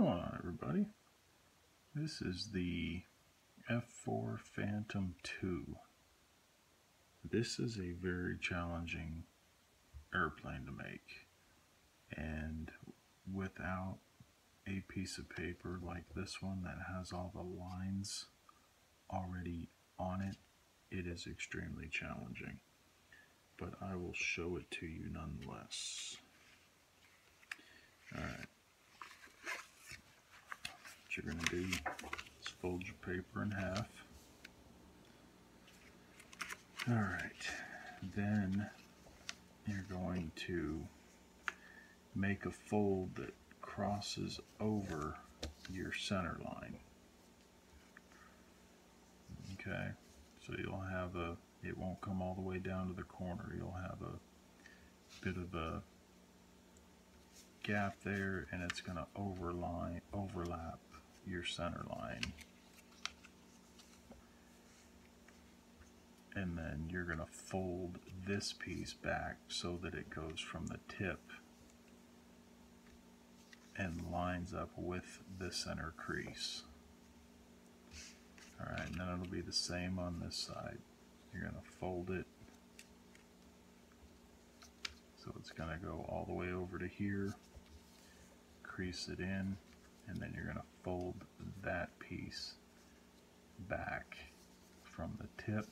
going on, everybody? This is the F4 Phantom II. This is a very challenging airplane to make, and without a piece of paper like this one that has all the lines already on it, it is extremely challenging, but I will show it to you nonetheless. Alright, what you're going to do is fold your paper in half. Alright, then you're going to make a fold that crosses over your center line. Okay, so you'll have a, it won't come all the way down to the corner, you'll have a bit of a gap there, and it's going to overlap your center line. And then you're going to fold this piece back so that it goes from the tip and lines up with the center crease. Alright, and then it'll be the same on this side. You're going to fold it so it's going to go all the way over to here, crease it in, and then you're going to fold that piece back from the tip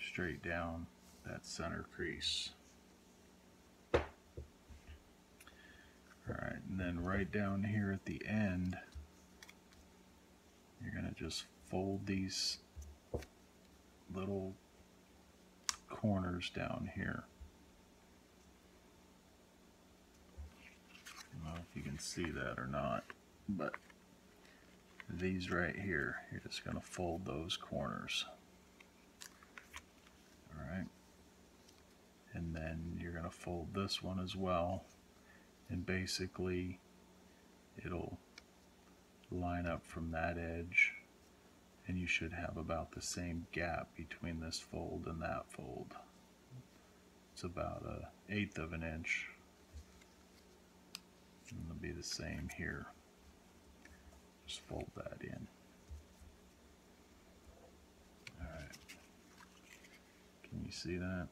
straight down that center crease. Alright, and then right down here at the end, you're going to just fold these little corners down here. I don't know if you can see that or not, but these right here, you're just going to fold those corners. Alright, and then you're going to fold this one as well, and basically it'll line up from that edge, and you should have about the same gap between this fold and that fold. It's about 1/8 of an inch. And it'll be the same here. Just fold that in. Alright. Can you see that?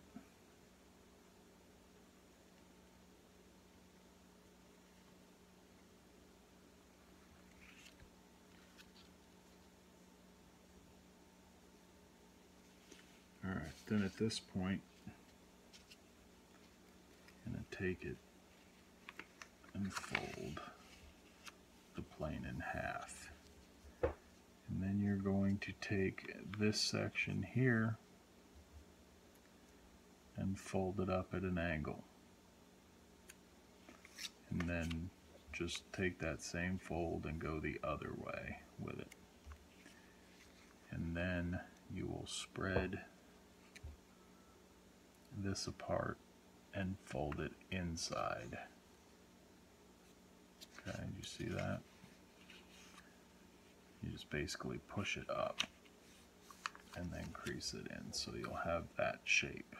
Alright, then at this point, I'm going to take it and fold the plane in half. And then you're going to take this section here and fold it up at an angle. And then just take that same fold and go the other way with it. And then you will spread this apart and fold it inside. Okay, you see that? You just basically push it up and then crease it in, so you'll have that shape.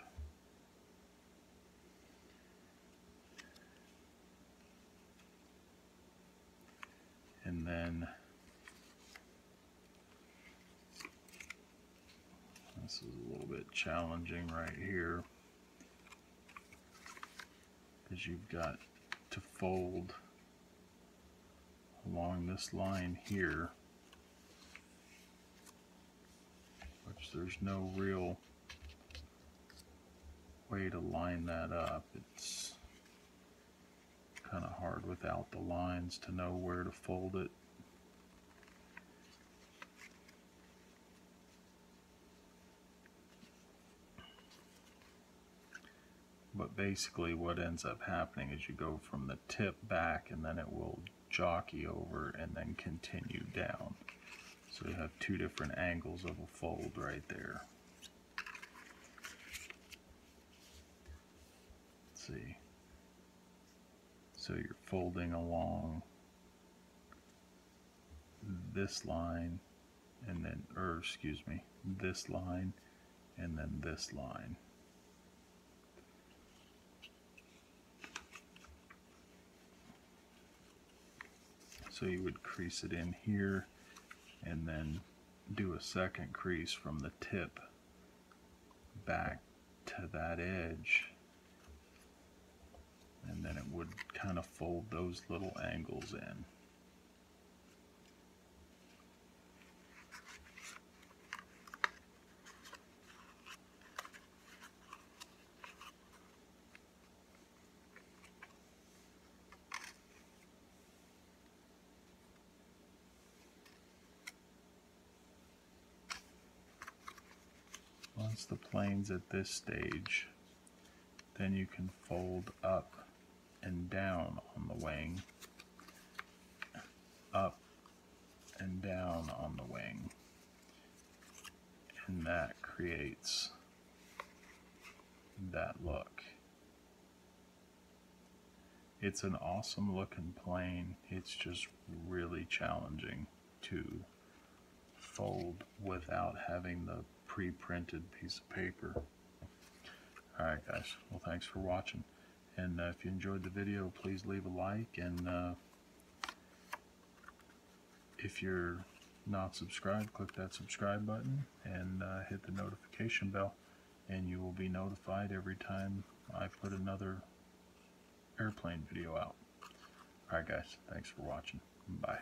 And then this is a little bit challenging right here, because you've got to fold along this line here, which there's no real way to line that up. It's kind of hard without the lines to know where to fold it. But basically what ends up happening is you go from the tip back, and then it will jockey over and then continue down. So you have two different angles of a fold right there. Let's see. So you're folding along this line, and then, this line, and then this line. So you would crease it in here and then do a second crease from the tip back to that edge, and then it would kind of fold those little angles in. Once the plane's at this stage, then you can fold up and down on the wing, up and down on the wing, and that creates that look. It's an awesome looking plane. It's just really challenging to fold without having the pre-printed piece of paper. Alright guys, well thanks for watching, and if you enjoyed the video, please leave a like, and if you're not subscribed, click that subscribe button and hit the notification bell, and you will be notified every time I put another airplane video out. Alright guys, thanks for watching. Bye.